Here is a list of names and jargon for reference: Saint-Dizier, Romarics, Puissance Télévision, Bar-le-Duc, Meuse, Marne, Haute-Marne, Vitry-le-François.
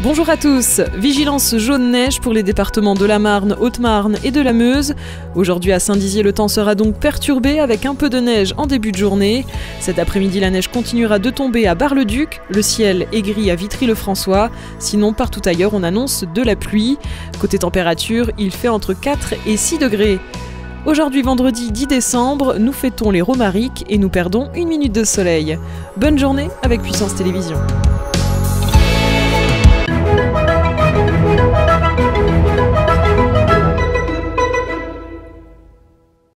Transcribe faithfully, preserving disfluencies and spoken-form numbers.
Bonjour à tous, vigilance jaune-neige pour les départements de la Marne, Haute-Marne et de la Meuse. Aujourd'hui à Saint-Dizier, le temps sera donc perturbé avec un peu de neige en début de journée. Cet après-midi, la neige continuera de tomber à Bar-le-Duc, le ciel est gris à Vitry-le-François, sinon partout ailleurs on annonce de la pluie. Côté température, il fait entre quatre et six degrés. Aujourd'hui vendredi dix décembre, nous fêtons les Romarics et nous perdons une minute de soleil. Bonne journée avec Puissance Télévision.